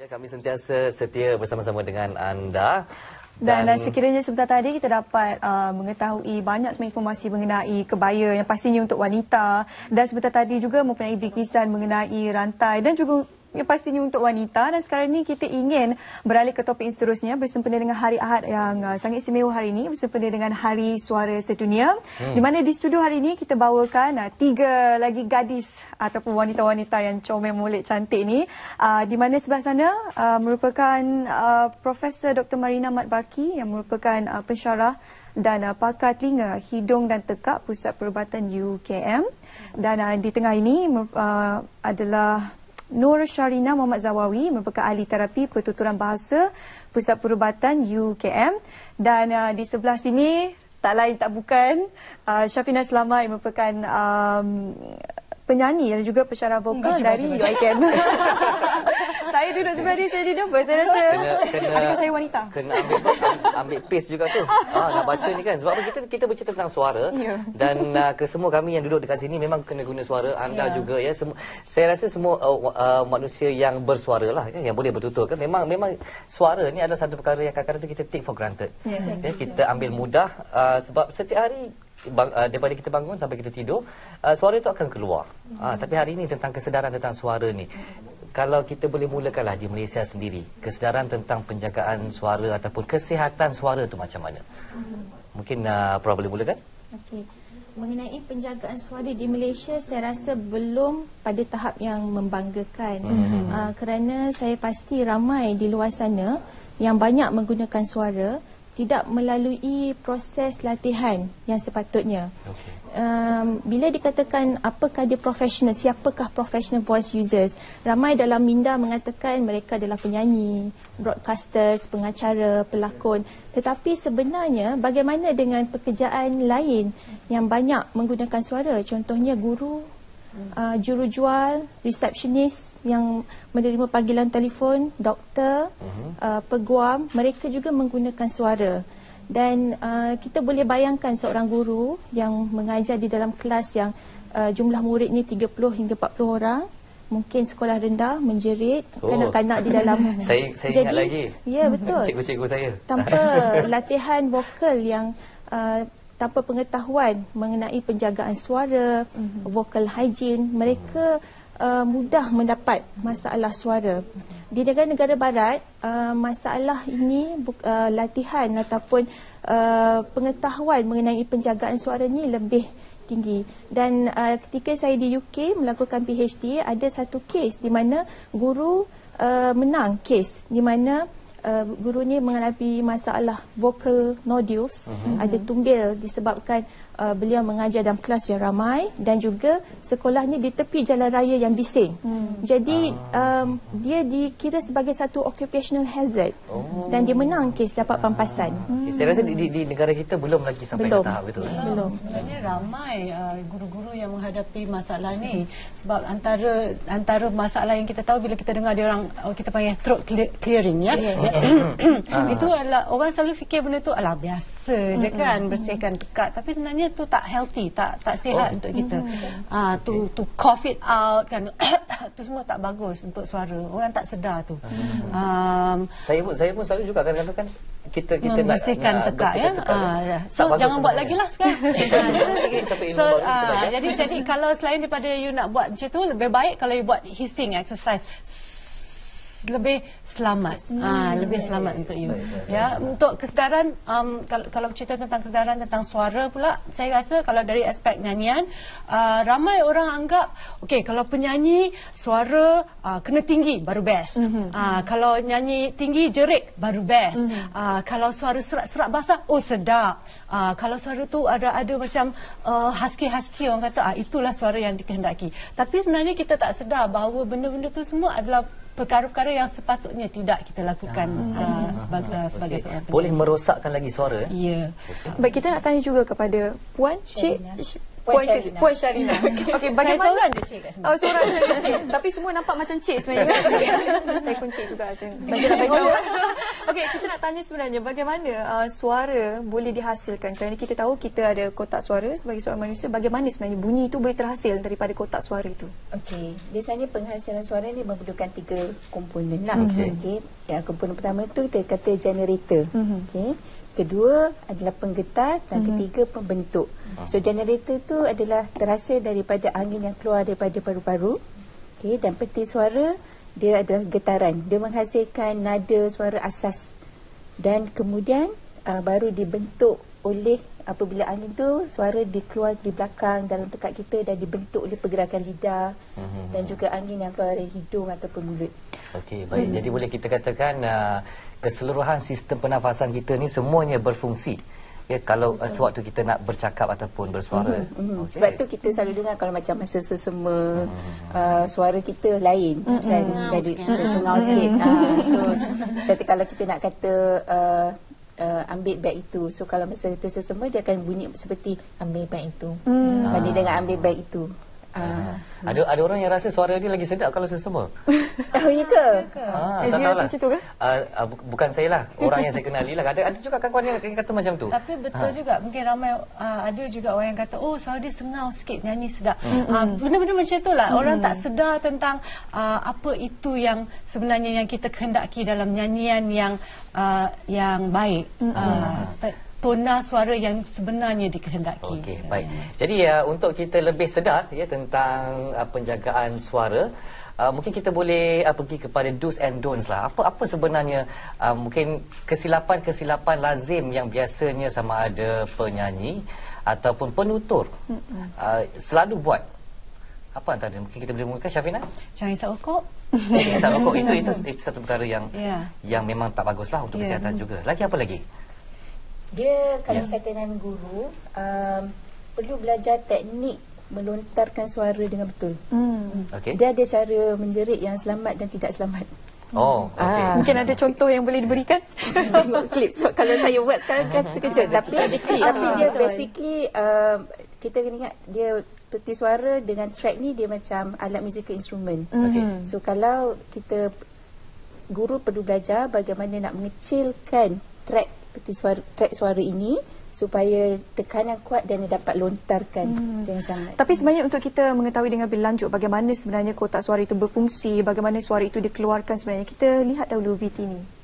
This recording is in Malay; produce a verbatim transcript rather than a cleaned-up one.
Ya, kami sentiasa setia bersama-sama dengan anda. Dan, dan sekiranya sebentar tadi kita dapat uh, mengetahui banyak sebenarnya informasi mengenai kebaya yang pastinya untuk wanita. Dan sebentar tadi juga mempunyai bingkisan mengenai rantai dan juga yang pastinya untuk wanita. Dan sekarang ini kita ingin beralih ke topik seterusnya bersempena dengan Hari Ahad yang uh, sangat istimewa hari ini, bersempena dengan Hari Suara Sedunia. Hmm. Di mana di studio hari ini kita bawakan uh, tiga lagi gadis ataupun wanita-wanita yang comel molek cantik ni. Uh, di mana sebelah sana uh, merupakan uh, Profesor Doktor Marina Matbaki yang merupakan uh, pensyarah dan uh, pakar telinga, hidung dan tekak Pusat Perubatan U K M. Dan uh, di tengah ini uh, adalah Nor Shahrina Mohd Zawawi, merupakan ahli terapi pertuturan bahasa Pusat Perubatan U K M. Dan uh, di sebelah sini, tak lain tak bukan, uh, Syafinaz Selamat merupakan um, penyanyi dan juga pensyarah vokal hmm, dari U K M. Saya duduk sebelah dia, saya duduk saya rasa adakah saya wanita? Kena ambil, ambil pace juga tu. Ah, nak baca ni kan, sebab kita kita bercerita tentang suara. Yeah. Dan uh, ke semua kami yang duduk dekat sini memang kena guna suara. Anda yeah. juga ya, semua, saya rasa semua uh, uh, manusia yang bersuara lah kan, yang boleh bertutur kan, memang memang suara ni adalah satu perkara yang kadang-kadang kita take for granted. Yeah, yeah, kita ambil mudah uh, sebab setiap hari Bang, uh, daripada kita bangun sampai kita tidur, uh, suara itu akan keluar. Mm-hmm. uh, Tapi hari ini tentang kesedaran tentang suara ni, kalau kita boleh mulakanlah di Malaysia sendiri, kesedaran tentang penjagaan suara ataupun kesihatan suara tu macam mana. Mm-hmm. Mungkin uh, Prof boleh mulakan? Okey. Mengenai penjagaan suara di Malaysia, saya rasa belum pada tahap yang membanggakan. Mm-hmm. uh, Kerana saya pasti ramai di luar sana yang banyak menggunakan suara tidak melalui proses latihan yang sepatutnya. Okay. Um, bila dikatakan apakah dia professional, siapakah professional voice users, ramai dalam minda mengatakan mereka adalah penyanyi, broadcasters, pengacara, pelakon. Tetapi sebenarnya bagaimana dengan pekerjaan lain yang banyak menggunakan suara? Contohnya guru, uh, jurujual, resepsionis yang menerima panggilan telefon, doktor, uh-huh. uh, peguam, mereka juga menggunakan suara. Dan uh, kita boleh bayangkan seorang guru yang mengajar di dalam kelas yang uh, jumlah muridnya tiga puluh hingga empat puluh orang, mungkin sekolah rendah, menjerit kanak-kanak oh. di dalam. Saya, saya Jadi, ingat lagi. Ya, betul. Cikgu-cikgu saya. Tanpa latihan vokal yang uh, tanpa pengetahuan mengenai penjagaan suara, uh-huh. vocal hygiene, mereka Uh, mudah mendapat masalah suara. Di negara-negara barat, uh, masalah ini uh, latihan ataupun uh, pengetahuan mengenai penjagaan suara ni lebih tinggi. Dan uh, ketika saya di U K melakukan P H D, ada satu kes di mana guru uh, menang kes di mana uh, guru ni mengalami masalah vocal nodules, uh-huh. ada tumbil disebabkan Uh, beliau mengajar dalam kelas yang ramai dan juga sekolahnya di tepi jalan raya yang bising. Hmm. Jadi um, dia dikira sebagai satu occupational hazard. Oh. Dan dia menang kes dapat pampasan. Hmm. Okay. Saya rasa di, di negara kita belum lagi sampai belum. ke tahap itu. Belum. Belum. Sebenarnya ramai guru-guru uh, yang menghadapi masalah ni, sebab antara antara masalah yang kita tahu bila kita dengar dia orang, oh, kita panggil throat clearing ya. Yes. Itu adalah orang selalu fikir benda tu alah biasa je kan, bersihkan tekak, tapi sebenarnya tu tak healthy, tak tak sihat oh. untuk kita. Mm-hmm. Ah tu tu cough it out kan. Tu semua tak bagus untuk suara. Orang tak sedar tu. Mm-hmm. Um, saya pun saya pun selalu juga kadang-kadang kan kita kita nak bersihkan tekak ya. Tekak, ah, kan? So jangan buat lagi lah sekarang. So ah, jadi jadi kalau selain daripada you nak buat macam tu, lebih baik kalau you buat hissing exercise. Lebih selamat. Hmm. Ah, lebih selamat untuk you. Baik, baik, ya, baik. Untuk kesedaran um, kalau kalau cerita tentang kesedaran tentang suara pula, saya rasa kalau dari aspek nyanyian, uh, ramai orang anggap okey kalau penyanyi suara uh, kena tinggi baru best. Mm-hmm. Uh, kalau nyanyi tinggi jerit baru best. Mm-hmm. Uh, kalau suara serak-serak basah oh sedap. Uh, kalau suara tu ada ada macam uh, husky-husky orang kata ah itulah suara yang dikehendaki. Tapi sebenarnya kita tak sedar bahawa benda-benda tu semua adalah perkara-perkara yang sepatutnya tidak kita lakukan ah, uh, sebagai, okay. sebagai seorang penyanyi. Boleh merosakkan lagi suara. Ya. Yeah. Baik, kita nak tanya juga kepada Puan Cik Syafinaz. Puan Shahrina. Puan Shahrina. Okey, okay, bagaimana? Saya seorang je cik kat sini. Oh, seorang je cik. Tapi semua nampak macam cik sebenarnya. Saya pun cik juga macam. Okey, kita nak tanya sebenarnya bagaimana uh, suara boleh dihasilkan? Kerana kita tahu kita ada kotak suara sebagai seorang manusia. Bagaimana sebenarnya bunyi itu boleh terhasil daripada kotak suara itu? Okey, biasanya penghasilan suara ni memerlukan tiga komponen lah. Okey. Okay. Ya, komponen pertama tu kita kata generator. Mm-hmm. Okey. Kedua adalah penggetar dan mm-hmm. ketiga pembentuk. So generator tu adalah terhasil daripada angin yang keluar daripada paru-paru. Okey, dan peti suara dia adalah getaran. Dia menghasilkan nada suara asas. Dan kemudian uh, baru dibentuk oleh apabila angin tu suara dikeluar di belakang dalam tekak kita dan dibentuk oleh pergerakan lidah mm-hmm. dan juga angin yang keluar dari hidung ataupun mulut. Okey, baik. Hmm. Jadi boleh kita katakan uh, keseluruhan sistem pernafasan kita ni semuanya berfungsi. Ya, kalau uh, sewaktu kita nak bercakap ataupun bersuara. Mm-hmm, mm-hmm. Okay. Sebab tu kita selalu dengar kalau macam masa sesama mm-hmm. uh, suara kita lain mm-hmm. dan mm-hmm. jadi mm-hmm. sesengau mm-hmm. sikit. Uh, so jadi kalau kita nak kata uh, Uh, ambil beg itu. So kalau masa kita sesama dia akan bunyi seperti ambil beg itu. Hmm. Banding dengan ambil beg itu. Uh, ada ada orang yang rasa suara dia lagi sedap kalau sesama. Oh, ya ke? Ah, tak tahu lah. Uh, uh, bukan saya lah. Orang yang saya kenali lah. Ada ada juga kawan yang kata macam tu. Tapi betul ha. juga. Mungkin ramai uh, ada juga orang yang kata, oh suara dia sengau sikit, nyanyi sedap. Mm-hmm. uh, Benda-benda macam tu lah. Orang mm-hmm. tak sedar tentang uh, apa itu yang sebenarnya yang kita kehendaki dalam nyanyian yang uh, yang baik. Mm-hmm. uh, Tona suara yang sebenarnya dikehendaki. Okey, baik. Jadi ya, untuk kita lebih sedar ya tentang uh, penjagaan suara, uh, mungkin kita boleh uh, pergi kepada do's and don'ts lah. Apa apa sebenarnya uh, mungkin kesilapan-kesilapan lazim yang biasanya sama ada penyanyi ataupun penutur uh, selalu buat. Apa antara mungkin kita boleh mulakan Syafinaz? Jangan isap rokok. Jangan isap rokok itu, itu itu satu perkara yang yeah. yang memang tak baguslah untuk yeah. kesihatan juga. Lagi apa lagi? Dia kalau yeah. saya dengan guru um, perlu belajar teknik melontarkan suara dengan betul. Mm. Okay. Dia ada cara menjerit yang selamat dan tidak selamat. Oh, okay. ah. Mungkin ada contoh yang boleh diberikan? Tengok klip. So, kalau saya buat sekarang kan terkejut. Tapi ada klip. Tapi dia basically um, kita kena ingat dia seperti suara dengan track ni dia macam alat musical instrument. Okay. So kalau kita guru perlu belajar bagaimana nak mengecilkan track seperti suara, track suara ini supaya tekanan kuat dan dapat lontarkan hmm. dengan sangat. Tapi sebenarnya untuk kita mengetahui dengan lebih lanjut bagaimana sebenarnya kotak suara itu berfungsi, bagaimana suara itu dikeluarkan sebenarnya, kita lihat dahulu V T ini.